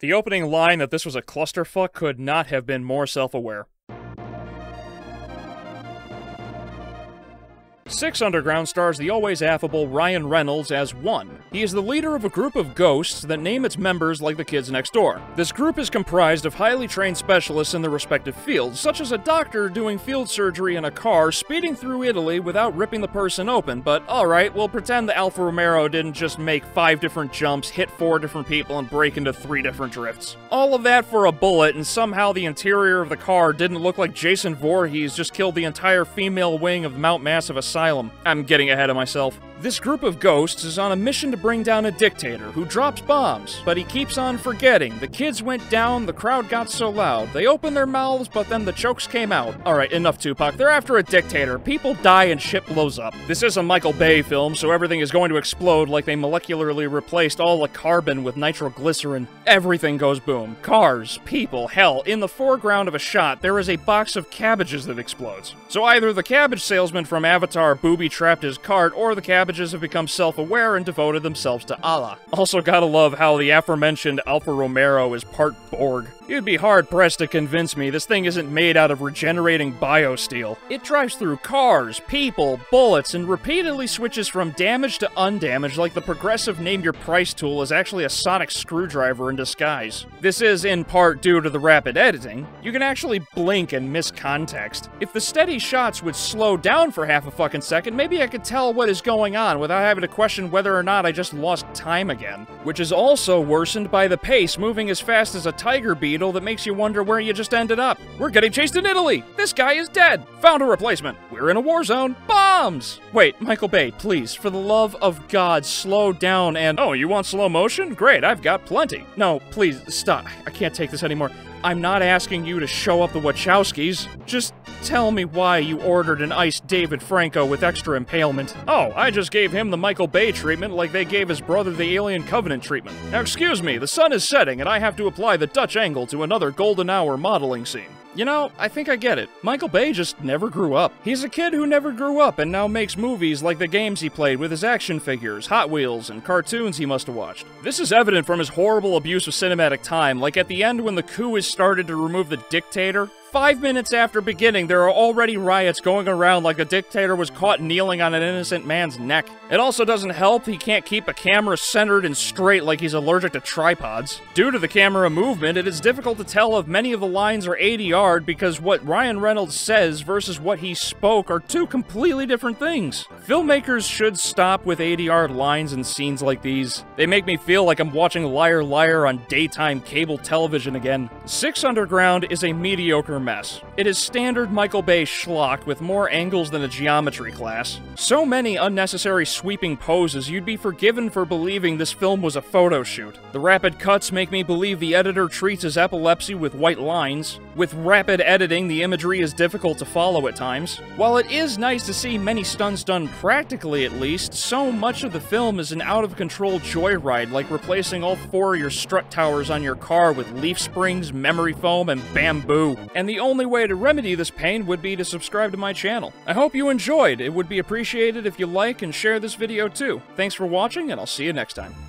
The opening line that this was a clusterfuck could not have been more self-aware. Six Underground stars the always affable Ryan Reynolds as One. He is the leader of a group of ghosts that name its members like the kids next door. This group is comprised of highly trained specialists in their respective fields, such as a doctor doing field surgery in a car speeding through Italy without ripping the person open, but alright, we'll pretend the Alfa Romero didn't just make 5 different jumps, hit 4 different people, and break into 3 different drifts. All of that for a bullet, and somehow the interior of the car didn't look like Jason Voorhees just killed the entire female wing of the Mount Massive Asylum. I'm getting ahead of myself. This group of ghosts is on a mission to bring down a dictator who drops bombs, but he keeps on forgetting. The kids went down, the crowd got so loud. They opened their mouths, but then the chokes came out. Alright, enough Tupac. They're after a dictator. People die and shit blows up. This is a Michael Bay film, so everything is going to explode like they molecularly replaced all the carbon with nitroglycerin. Everything goes boom. Cars, people, hell. In the foreground of a shot, there is a box of cabbages that explodes. So either the cabbage salesman from Avatar booby-trapped his cart, or the cabbages have become self-aware and devoted themselves to Allah. Also gotta love how the aforementioned Alfa Romero is part Borg. You'd be hard-pressed to convince me this thing isn't made out of regenerating biosteel. It drives through cars, people, bullets, and repeatedly switches from damage to undamaged, like the progressive name-your-price tool is actually a sonic screwdriver in disguise. This is, in part, due to the rapid editing. You can actually blink and miss context. If the steady shots would slow down for half a fucking second, maybe I could tell what is going on without having to question whether or not I just lost time again. Which is also worsened by the pace moving as fast as a tiger beetle that makes you wonder where you just ended up. We're getting chased in Italy! This guy is dead! Found a replacement! We're in a war zone! Bombs! Wait, Michael Bay, please, for the love of God, slow down and— Oh, you want slow motion? Great, I've got plenty. No, please, stop. I can't take this anymore. I'm not asking you to show up the Wachowskis. Just tell me why you ordered an iced David Franco with extra impalement. Oh, I just gave him the Michael Bay treatment like they gave his brother the Alien Covenant treatment. Now excuse me, the sun is setting and I have to apply the Dutch angle to another golden hour modeling scene. You know, I think I get it. Michael Bay just never grew up. He's a kid who never grew up and now makes movies like the games he played with his action figures, Hot Wheels, and cartoons he must have watched. This is evident from his horrible abuse of cinematic time, like at the end when the coup is started to remove the dictator. 5 minutes after beginning, there are already riots going around like the dictator was caught kneeling on an innocent man's neck. It also doesn't help he can't keep a camera centered and straight like he's allergic to tripods. Due to the camera movement, it is difficult to tell if many of the lines are ADR'd because what Ryan Reynolds says versus what he spoke are two completely different things. Filmmakers should stop with ADR lines and scenes like these. They make me feel like I'm watching Liar Liar on daytime cable television again. Six Underground is a mediocre mess. It is standard Michael Bay schlock with more angles than a geometry class. So many unnecessary sweeping poses, you'd be forgiven for believing this film was a photo shoot. The rapid cuts make me believe the editor treats his epilepsy with white lines. With rapid editing, the imagery is difficult to follow at times. While it is nice to see many stunts done practically at least, so much of the film is an out-of-control joyride, like replacing all 4 of your strut towers on your car with leaf springs, memory foam, and bamboo. And the only way to remedy this pain would be to subscribe to my channel. I hope you enjoyed. It would be appreciated if you like and share this video too. Thanks for watching, and I'll see you next time.